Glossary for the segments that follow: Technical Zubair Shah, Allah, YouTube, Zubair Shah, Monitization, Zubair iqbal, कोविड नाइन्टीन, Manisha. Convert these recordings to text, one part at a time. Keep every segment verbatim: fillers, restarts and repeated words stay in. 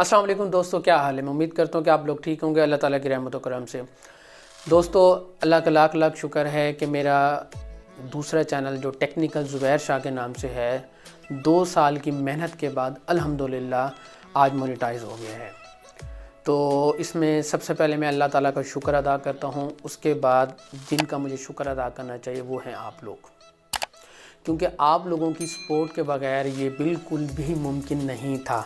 अस्सलाम वालेकुम दोस्तों, क्या हाल है। मैं उम्मीद करता हूँ कि आप लोग ठीक होंगे अल्लाह ताला की रहमत व करम से। दोस्तों अल्लाह का लाख लाख शुक्र है कि मेरा दूसरा चैनल जो टेक्निकल ज़ुबैर शाह के नाम से है, दो साल की मेहनत के बाद अल्हम्दुलिल्लाह आज मोनेटाइज हो गया है। तो इसमें सबसे पहले मैं अल्लाह ताला का शुक्र अदा करता हूँ। उसके बाद जिनका मुझे शुक्र अदा करना चाहिए वो हैं आप लोग, क्योंकि आप लोगों की सपोर्ट के बगैर ये बिल्कुल भी मुमकिन नहीं था।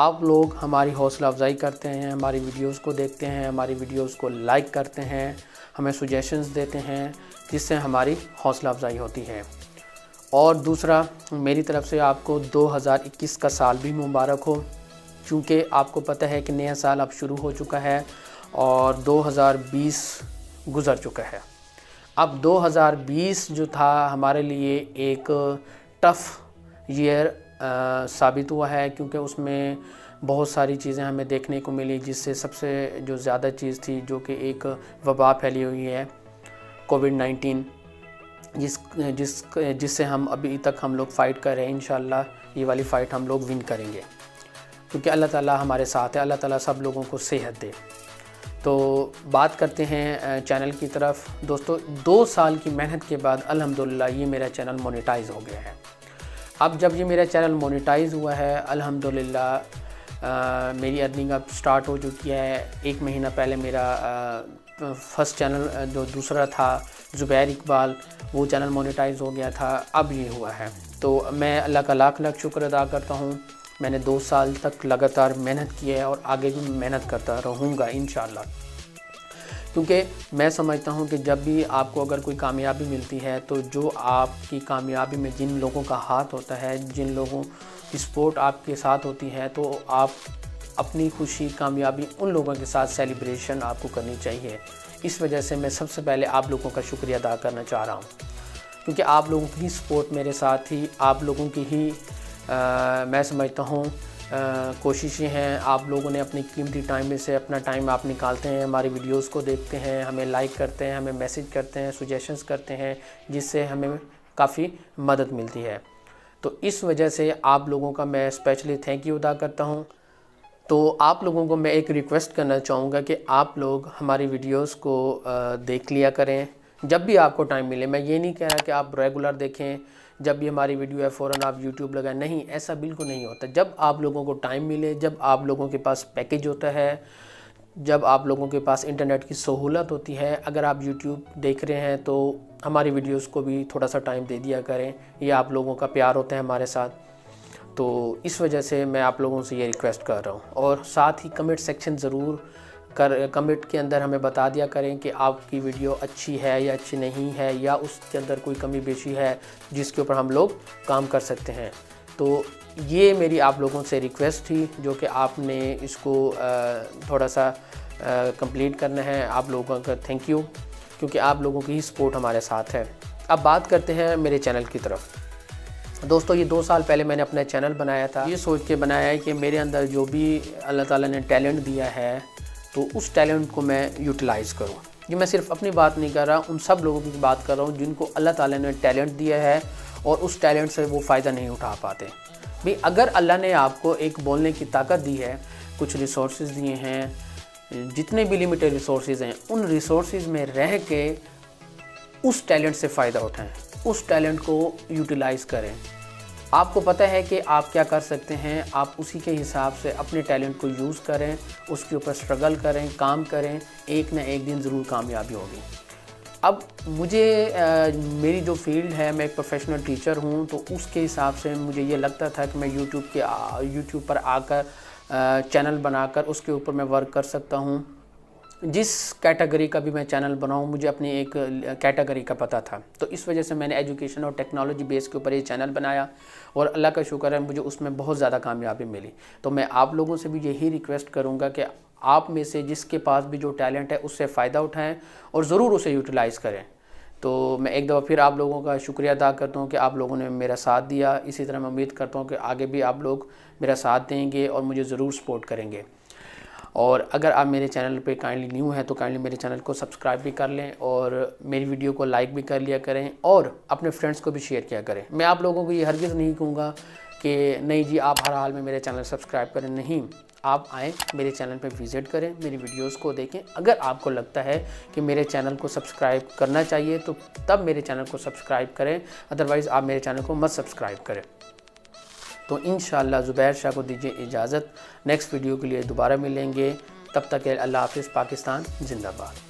आप लोग हमारी हौसला अफजाई करते हैं, हमारी वीडियोस को देखते हैं, हमारी वीडियोस को लाइक करते हैं, हमें सुजेशंस देते हैं, जिससे हमारी हौसला अफजाई होती है। और दूसरा, मेरी तरफ़ से आपको दो हज़ार इक्कीस का साल भी मुबारक हो, क्योंकि आपको पता है कि नया साल अब शुरू हो चुका है और दो हज़ार बीस गुज़र चुका है। अब दो हज़ार बीस जो था हमारे लिए एक टफ़ ईयर आ, साबित हुआ है, क्योंकि उसमें बहुत सारी चीज़ें हमें देखने को मिली, जिससे सबसे जो ज़्यादा चीज़ थी जो कि एक वबा फैली हुई है कोविड नाइन्टीन, जिस जिस जिससे हम अभी तक हम लोग फ़ाइट कर रहे हैं। इंशाल्लाह ये वाली फ़ाइट हम लोग विन करेंगे, क्योंकि अल्लाह ताला हमारे साथ है। अल्लाह ताला सब लोगों को सेहत दे। तो बात करते हैं चैनल की तरफ। दोस्तों दो साल की मेहनत के बाद अल्हम्दुलिल्लाह ये मेरा चैनल मोनेटाइज़ हो गया है। अब जब ये मेरा चैनल मोनेटाइज़ हुआ है अल्हम्दुलिल्लाह मेरी अर्निंग अब स्टार्ट हो चुकी है। एक महीना पहले मेरा फ़र्स्ट चैनल जो दूसरा था ज़ुबैर इकबाल, वो चैनल मोनेटाइज़ हो गया था, अब ये हुआ है। तो मैं अल्लाह का लाख लाख शुक्र अदा करता हूँ। मैंने दो साल तक लगातार मेहनत की है और आगे भी मेहनत करता रहूँगा इंशाल्लाह, क्योंकि मैं समझता हूं कि जब भी आपको अगर कोई कामयाबी मिलती है तो जो आपकी कामयाबी में जिन लोगों का हाथ होता है, जिन लोगों की सपोर्ट आपके साथ होती है, तो आप अपनी खुशी कामयाबी उन लोगों के साथ सेलिब्रेशन आपको करनी चाहिए। इस वजह से मैं सबसे पहले आप लोगों का शुक्रिया अदा करना चाह रहा हूं, क्योंकि आप लोगों की सपोर्ट मेरे साथ ही, आप लोगों की ही आ, मैं समझता हूँ कोशिशें हैं। आप लोगों ने अपनी कीमती टाइम में से अपना टाइम आप निकालते हैं, हमारी वीडियोस को देखते हैं, हमें लाइक करते हैं, हमें मैसेज करते हैं, सुजेशंस करते हैं, जिससे हमें काफ़ी मदद मिलती है। तो इस वजह से आप लोगों का मैं स्पेशली थैंक यू अदा करता हूं। तो आप लोगों को मैं एक रिक्वेस्ट करना चाहूँगा कि आप लोग हमारी वीडियोज़ को देख लिया करें जब भी आपको टाइम मिले। मैं ये नहीं कह रहा कि आप रेगुलर देखें, जब भी हमारी वीडियो है फ़ौरन आप यूट्यूब लगाएं, नहीं, ऐसा बिल्कुल नहीं होता। जब आप लोगों को टाइम मिले, जब आप लोगों के पास पैकेज होता है, जब आप लोगों के पास इंटरनेट की सहूलत होती है, अगर आप यूट्यूब देख रहे हैं तो हमारी वीडियोस को भी थोड़ा सा टाइम दे दिया करें। ये आप लोगों का प्यार होता है हमारे साथ, तो इस वजह से मैं आप लोगों से ये रिक्वेस्ट कर रहा हूँ। और साथ ही कमेंट सेक्शन ज़रूर कर कमेंट के अंदर हमें बता दिया करें कि आपकी वीडियो अच्छी है या अच्छी नहीं है, या उसके अंदर कोई कमी बेशी है जिसके ऊपर हम लोग काम कर सकते हैं। तो ये मेरी आप लोगों से रिक्वेस्ट थी, जो कि आपने इसको थोड़ा सा कंप्लीट करना है। आप लोगों का थैंक यू, क्योंकि आप लोगों की ही सपोर्ट हमारे साथ है। अब बात करते हैं मेरे चैनल की तरफ। दोस्तों ये दो साल पहले मैंने अपना चैनल बनाया था, ये सोच के बनाया है कि मेरे अंदर जो भी अल्लाह ताला ने टैलेंट दिया है तो उस टैलेंट को मैं यूटिलाइज़ करूं। ये मैं सिर्फ अपनी बात नहीं कर रहा, उन सब लोगों की बात कर रहा हूं जिनको अल्लाह ताला ने टैलेंट दिया है और उस टैलेंट से वो फ़ायदा नहीं उठा पाते। भाई अगर अल्लाह ने आपको एक बोलने की ताकत दी है, कुछ रिसोर्सेज दिए हैं, जितने भी लिमिटेड रिसोर्सेज हैं, उन रिसोर्सेज में रह के उस टैलेंट से फ़ायदा उठाएँ, उस टैलेंट को यूटिलाइज़ करें। आपको पता है कि आप क्या कर सकते हैं, आप उसी के हिसाब से अपने टैलेंट को यूज़ करें, उसके ऊपर स्ट्रगल करें, काम करें, एक ना एक दिन ज़रूर कामयाबी होगी। अब मुझे आ, मेरी जो फील्ड है, मैं एक प्रोफेशनल टीचर हूं, तो उसके हिसाब से मुझे ये लगता था कि मैं यूट्यूब के यूट्यूब पर आकर आ, चैनल बनाकर उसके ऊपर मैं वर्क कर सकता हूँ। जिस कैटेगरी का भी मैं चैनल बनाऊं, मुझे अपनी एक कैटेगरी का पता था, तो इस वजह से मैंने एजुकेशन और टेक्नोलॉजी बेस के ऊपर ये चैनल बनाया और अल्लाह का शुक्र है मुझे उसमें बहुत ज़्यादा कामयाबी मिली। तो मैं आप लोगों से भी यही रिक्वेस्ट करूंगा कि आप में से जिसके पास भी जो टैलेंट है उससे फ़ायदा उठाएँ और ज़रूर उसे यूटिलाइज़ करें। तो मैं एक दफ़ा फिर आप लोगों का शुक्रिया अदा करता हूँ कि आप लोगों ने मेरा साथ दिया। इसी तरह मैं उम्मीद करता हूँ कि आगे भी आप लोग मेरा साथ देंगे और मुझे ज़रूर सपोर्ट करेंगे। और अगर आप मेरे चैनल पे काइंडली न्यू हैं तो काइंडली मेरे चैनल को सब्सक्राइब भी कर लें और मेरी वीडियो को लाइक भी कर लिया करें और अपने फ्रेंड्स को भी शेयर किया करें। मैं आप लोगों को ये हरगिज़ नहीं कहूँगा कि नहीं जी आप हर हाल में मेरे चैनल सब्सक्राइब करें, नहीं, आप आएँ मेरे चैनल पे विज़िट करें, मेरी वीडियोस को देखें। अगर आपको लगता है कि मेरे चैनल को सब्सक्राइब करना चाहिए तो तब मेरे चैनल को सब्सक्राइब करें, अदरवाइज़ आप मेरे चैनल को मत सब्सक्राइब करें। तो इंशाल्लाह ज़ुबैर शाह को दीजिए इजाज़त, नेक्स्ट वीडियो के लिए दोबारा मिलेंगे, तब तक अल्लाह हाफ़िज़, पाकिस्तान जिंदाबाद।